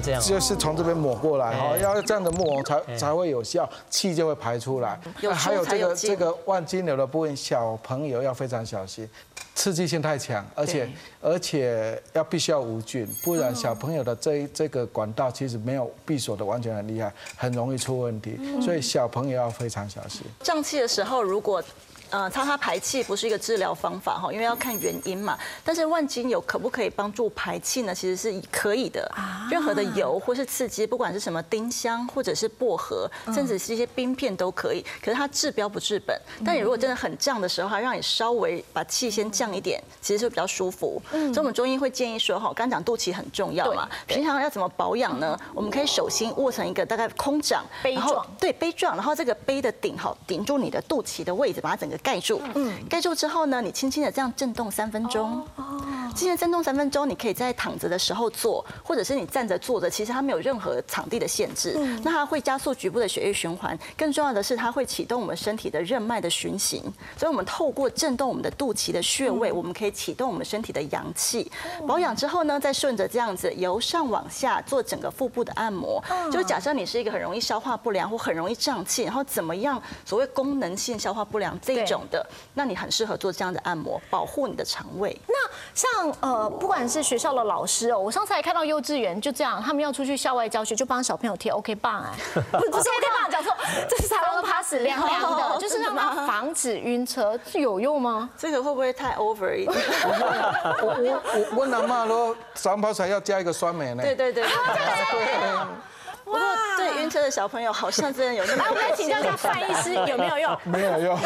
要这样，就是从这边抹过来哈，要这样的抹才会有效，气就会排出来。还有这个万金油的部分，小朋友要非常小心，刺激性太强，而且要必须要无菌，不然小朋友的这个管道其实没有闭锁的完全很厉害，很容易出问题，所以小朋友要非常小心。胀气的时候如果擦擦排气不是一个治疗方法哈，因为要看原因嘛。但是万金油可不可以帮助排气呢？其实是可以的，任何的油或是刺激，不管是什么丁香或者是薄荷，甚至是一些冰片都可以。可是它治标不治本。但你如果真的很胀的时候，它让你稍微把气先降一点，其实就比较舒服。所以我们中医会建议说哈，刚讲肚脐很重要嘛，平常要怎么保养呢？我们可以手心握成一个大概空掌，杯状，对，杯状，然后这个杯的顶好顶住你的肚脐的位置，把它整个盖住，盖住之后呢，你轻轻的这样震动3分钟，轻轻的震动3分钟，你可以在躺着的时候做，或者是你站着坐着，其实它没有任何场地的限制。那它会加速局部的血液循环，更重要的是它会启动我们身体的任脉的循行，所以我们透过震动我们的肚脐的穴位，我们可以启动我们身体的阳气。保养之后呢，再顺着这样子由上往下做整个腹部的按摩。就假设你是一个很容易消化不良或很容易胀气，然后怎么样所谓功能性消化不良这种的，那你很适合做这样的按摩，保护你的肠胃。那像不管是学校的老师哦，我上次还看到幼稚园就这样，他们要出去校外教学，就帮小朋友贴 OK 棒哎，不是 OK 棒，讲错，这是台湾帕斯凉凉的，就是让他防止晕车，是有用吗？这个会不会太 over 一点？我阿妈说长跑才要加一个酸梅呢。对。不过对晕车的小朋友好像真的有那么。我们请教一下范医师有没有用？没有用，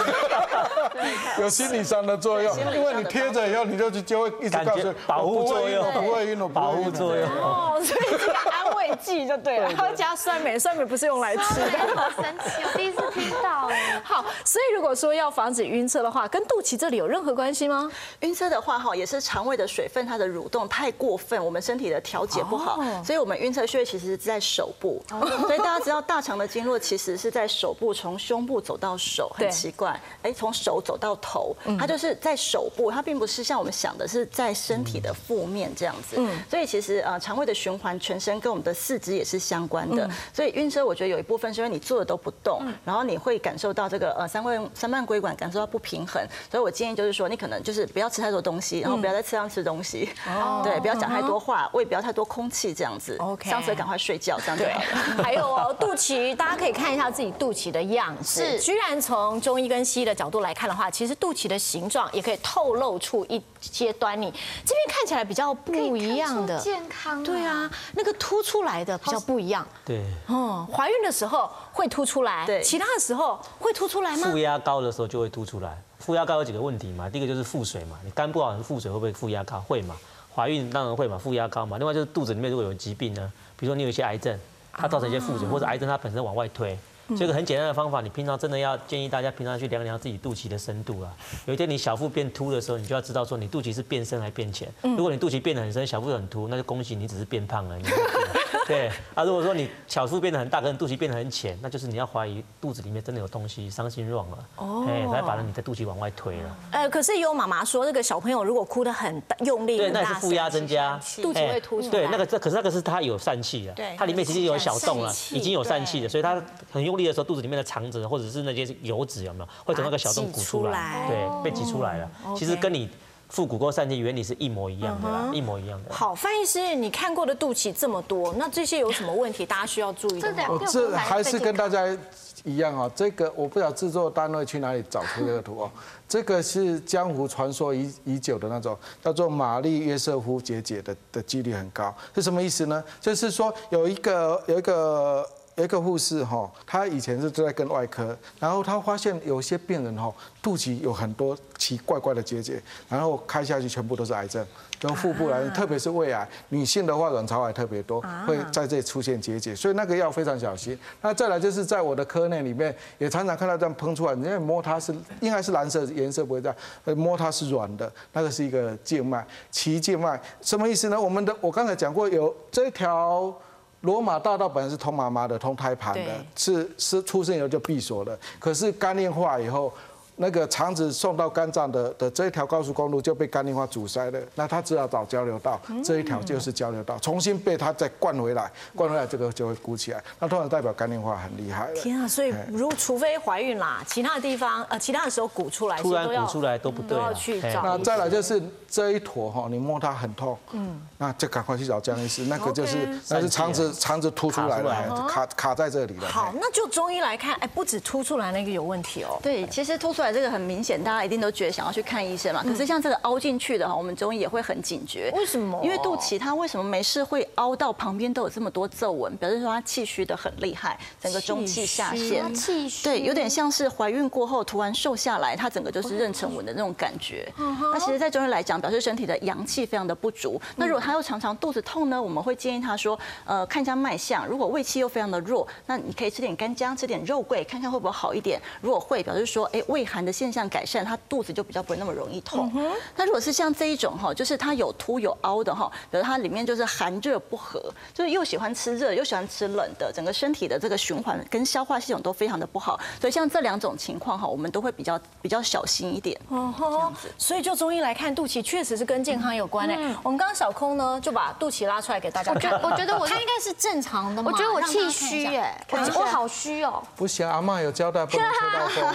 有心理上的作用，因为你贴着以后你就会一直告诉保护作用，不会晕，保护作用。哦，所以这个安慰剂就对了，还要加酸梅，酸梅不是用来吃的。好神奇，我第一次听到。好，所以如果说要防止晕车的话，跟肚脐这里有任何关系吗？晕车的话哈，也是肠胃的水分它的蠕动太过分，我们身体的调节不好，所以我们晕车穴其实是在手部。所以大家知道大肠的经络其实是在手部，从胸部走到手，很奇怪。从手走到头，它就是在手部，它并不是像我们想的是在身体的负面这样子。所以其实肠胃的循环全身跟我们的四肢也是相关的。所以晕车我觉得有一部分是因为你坐的都不动，然后你会感受到这个三瓣归管感受到不平衡。所以我建议就是说，你可能就是不要吃太多东西，然后不要在车上吃东西，对，不要讲太多话，胃不要太多空气这样子。上车赶快睡觉这样子。还有哦，肚脐，大家可以看一下自己肚脐的样子。居然从中医跟西医的角度来看的话，其实肚脐的形状也可以透露出一些端倪。这边看起来比较不一样的，健康。对啊，那个凸出来的比较不一样。对。哦，怀孕的时候会凸出来，其他的时候会凸出来吗？腹压高的时候就会凸出来。腹压高有几个问题嘛？第一个就是腹水嘛，你肝不好，腹水会不会腹压高？会嘛。怀孕当然会嘛，腹压高嘛。另外就是肚子里面如果有疾病呢，比如说你有一些癌症。它造成一些腹水，或者癌症它本身往外推，所以一个很简单的方法，你平常真的要建议大家平常去量量自己肚脐的深度啊。有一天你小腹变凸的时候，你就要知道说你肚脐是变深还变浅。如果你肚脐变得很深，小腹很凸，那就恭喜你只是变胖了。对啊，如果说你小腹变得很大，可能肚脐变得很浅，那就是你要怀疑肚子里面真的有东西，伤心wrong了，才把你的肚脐往外推了。可是有妈妈说，那个小朋友如果哭得很用力，对，那也是腹压增加，肚脐会凸出来。对，可是它有疝气了，它里面其实有小洞了，已经有疝气了，所以它很用力的时候，肚子里面的肠子或者是那些油脂有没有，会从那个小洞鼓出来，对，被挤出来了。其实跟你腹股沟疝气原理是一模一样的啦，一模一样的。好，范医师，你看过的肚脐这么多，那这些有什么问题？大家需要注意的吗？这还是跟大家一样哦，这个我不知道制作单位去哪里找出这个图哦。这个是江湖传说已久的那种，叫做玛丽约瑟夫结节的几率很高，是什么意思呢？就是说有一个护士哈，她以前是在跟外科，然后她发现有些病人哈，肚脐有很多奇怪怪的结节，然后开下去全部都是癌症，跟腹部癌，特别是胃癌，女性的话卵巢癌特别多，会在这里出现结节，所以那个要非常小心。那再来就是在我的科内里面，也常常看到这样喷出来，因为摸它是应该是蓝色颜色不会这样，摸它是软的，那个是一个静脉，脐静脉什么意思呢？我刚才讲过有这条。罗马大道本来是通妈妈的、通胎盘的，是出生以后就闭锁了。可是肝硬化以后，那个肠子送到肝脏的这一条高速公路就被肝硬化阻塞了，那他只好找交流道，这一条就是交流道，重新被他再灌回来，灌回来这个就会鼓起来，那通常代表肝硬化很厉害了。天啊，所以如除非怀孕啦，其他的地方其他的时候鼓出来，突然鼓出来都不对，都要去找。那再来就是这一坨哈，你摸它很痛，那就赶快去找江医师，那个就是那是肠子凸出来了，卡在这里了。好，那就中医来看，哎，不止凸出来那个有问题哦。对，其实凸出来。 这个很明显，大家一定都觉得想要去看医生嘛。可是像这个凹进去的哈，我们中医也会很警觉。为什么？因为肚脐它为什么没事会凹到旁边都有这么多皱纹，表示说它气虚的很厉害，整个中气下陷。气虚。对，有点像是怀孕过后突然瘦下来，它整个就是妊娠纹的那种感觉。那其实，在中医来讲，表示身体的阳气非常的不足。那如果它又常常肚子痛呢，我们会建议他说，看一下脉象。如果胃气又非常的弱，那你可以吃点干姜，吃点肉桂，看看会不会好一点。如果会，表示说，哎，胃寒的现象改善，他肚子就比较不会那么容易痛。那如果是像这一种哈，就是它有凸有凹的哈，比如它里面就是寒热不和，就是又喜欢吃热又喜欢吃冷的，整个身体的这个循环跟消化系统都非常的不好。所以像这两种情况哈，我们都会比较小心一点。所以就中医来看，肚脐确实是跟健康有关诶。我们刚刚小空呢就把肚脐拉出来给大家看，我觉得他应该是正常的嘛。我觉得我气虚哎，我好虚哦。不行，阿嬤有交代不能吹到风。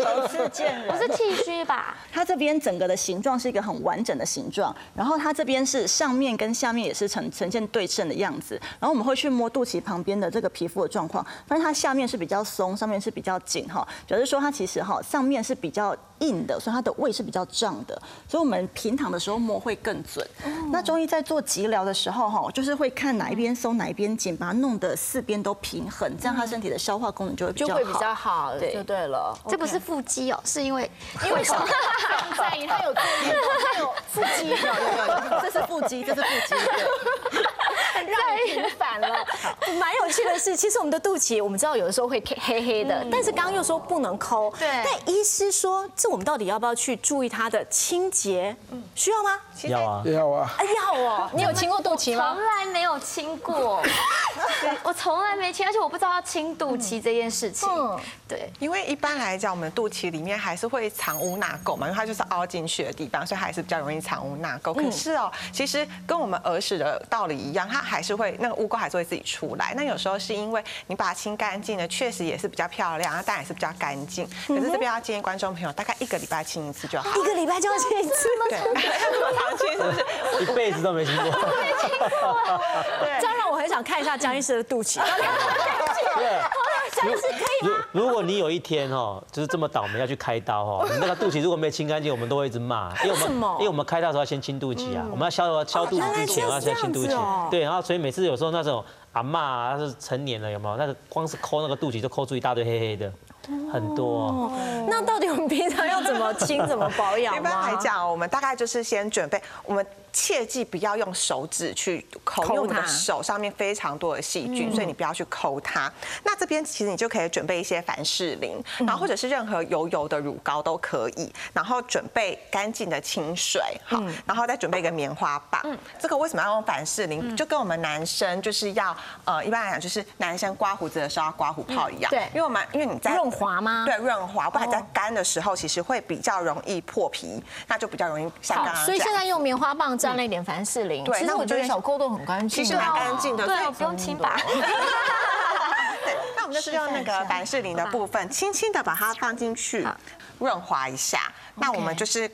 我是气虚吧？它这边整个的形状是一个很完整的形状，然后它这边是上面跟下面也是呈现对称的样子。然后我们会去摸肚脐旁边的这个皮肤的状况，发现它下面是比较松，上面是比较紧哈，表示说它其实哈上面是比较硬的，所以它的胃是比较胀的。所以我们平躺的时候摸会更准。那中医在做急疗的时候哈，就是会看哪一边松哪一边紧，把它弄得四边都平衡，这样它身体的消化功能就会比较好。对，就对了。这不是腹 腹肌哦，是因为什么？在意他有肚子，他有腹肌，有，这是腹肌，这是腹肌，让你平反了，蛮有趣的是，其实我们的肚脐，我们知道有的时候会黑黑的，但是刚刚又说不能抠，对，但医师说，这我们到底要不要去注意它的清洁？需要吗？要啊，要啊，要哦！你有清过肚脐吗？从来没有清过，我从来没清，而且我不知道要清肚脐这件事情。对，因为一般来讲，我们 肚脐里面还是会藏污纳垢嘛，因为它就是凹进去的地方，所以还是比较容易藏污纳垢。可是哦，其实跟我们儿时的道理一样，它还是会那个污垢还是会自己出来。那有时候是因为你把它清干净了，确实也是比较漂亮，但也是比较干净。可是这边要建议观众朋友，大概1个礼拜清一次就好。1个礼拜就要清一次吗？对，这么常清是不是？一辈子都没清过。没清过。对，这样让我很想看一下江医师的肚脐。 如果你有一天哦，就是这么倒霉要去开刀哦，你那个肚脐如果没清干净，我们都会一直骂，因为我们开刀的时候要先清肚脐啊，我们要消肚子之前我要先清肚脐，对，然后所以每次有时候那种阿嬤啊，她是成年了有没有？那个光是抠那个肚脐就抠出一大堆黑黑的。 很多、哦，那到底我们平常要怎么清、怎么保养？一般来讲，我们大概就是先准备，我们切记不要用手指去抠，因为我们的手上面非常多的细菌，所以你不要去抠它。那这边其实你就可以准备一些凡士林，然后或者是任何油的乳膏都可以，然后准备干净的清水，好，然后再准备一个棉花棒。这个为什么要用凡士林？就跟我们男生就是要一般来讲就是男生刮胡子的时候要刮胡泡一样，对，因为你在 滑吗？对，润滑，不然在干的时候其实会比较容易破皮，那就比较容易像刚刚。所以现在用棉花棒沾了一点凡士林，对，那我觉得小沟都很干净，其实蛮干净的，对，不用清吧。 我们就是用那个凡士林的部分，轻轻的把它放进去，润滑一下。那我们就是。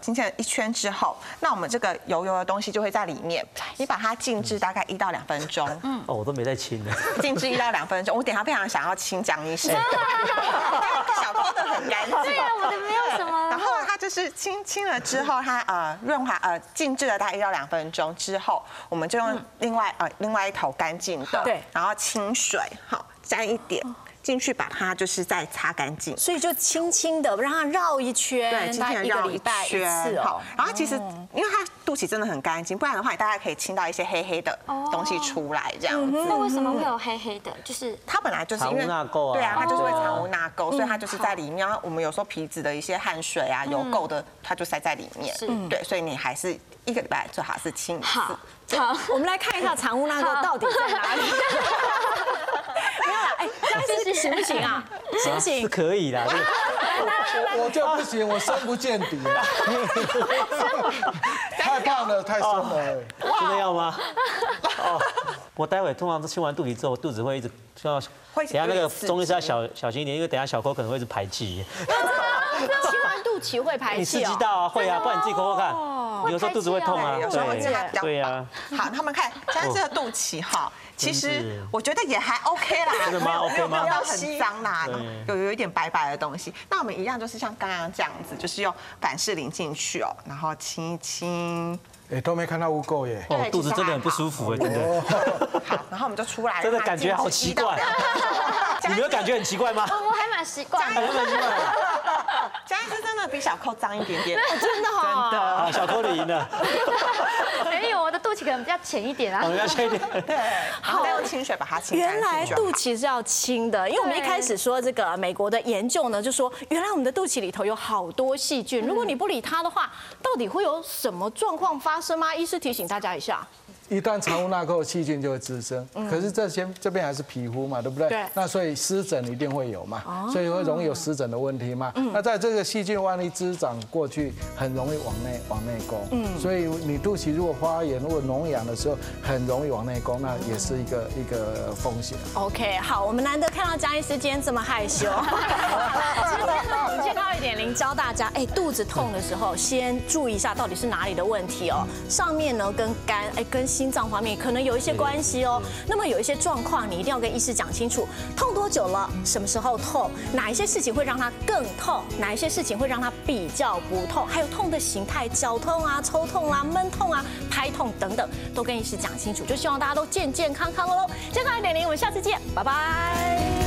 清洁了1圈之后，那我们这个油的东西就会在里面。你把它静置大概1到2分钟。哦，我都没在清呢。静置1到2分钟，我等一下非常想要清江医师。小包的很干净。对啊，我的没有什么。然后它就是清了之后，它润滑静置了大概1到2分钟之后，我们就用另外一头干净的，对，然后清水好沾一点。 进去把它就是再擦干净，所以就轻轻的让它绕一圈，对，轻轻的绕一圈，好。然后其实因为它肚脐真的很干净，不然的话你大概可以清到一些黑黑的东西出来这样子。那为什么会有黑黑的？就是它本来就是因为纳垢啊，对啊，它就是会藏污纳垢，所以它就是在里面。我们有时候皮脂的一些汗水啊、油垢的，它就塞在里面。对，所以你还是1个礼拜最好是清一次。好，我们来看一下藏污纳垢到底在哪里。 没有啦，哎，这样子行不行啊？行不行？是可以的。我就不行，我深不见底，太胖了，太深了，真的要吗？哦，我待会通常是清完肚皮之后，肚子会一直要，等下那个中医是要小心一点，因为等下小抠可能会一直排气。清完肚脐会排气，你刺激到啊，会啊，不然你自己抠抠看，有时候肚子会痛啊，对，对啊。好，他们看，现在这个肚脐哈。 其实我觉得也还 OK 啦，没有到很脏啦，有一点白白的东西。那我们一样就是像刚刚这样子，就是用凡士林进去哦，然后清一清。哎，都没看到污垢耶！哦，肚子真的很不舒服哎，真的。好，然后我们就出来，真的感觉好奇怪。你没有感觉很奇怪吗？我还蛮习惯，还蛮习惯。嘉义是真的比小扣脏一点点，真的哈，真的。小扣你赢了。 可能比较浅一点啊，比较浅一点。对，好，再用清水把它清。原来肚脐是要清的，因为我们一开始说这个美国的研究呢，就说原来我们的肚脐里头有好多细菌，如果你不理它的话，到底会有什么状况发生吗？医师提醒大家一下。一旦藏污纳垢，细菌就会滋生。可是这边还是皮肤嘛，对不对？对。那所以湿疹一定会有嘛，所以会容易有湿疹的问题嘛。那在这个细菌万一滋长过去，很容易往内攻。所以你肚脐如果发炎或脓疡的时候，很容易往内攻，那也是一个风险。OK， 好，我们难得看到江医师今天这么害羞。今天健康1.0教大家，哎，肚子痛的时候先注意一下到底是哪里的问题哦。上面呢跟肝，哎跟 心脏方面可能有一些关系哦，那么有一些状况你一定要跟医师讲清楚，痛多久了，什么时候痛，哪一些事情会让它更痛，哪一些事情会让它比较不痛，还有痛的形态，绞痛啊、抽痛啊、闷痛啊、拍痛等等，都跟医师讲清楚，就希望大家都健健康康喽。健康1.0，我们下次见，拜拜。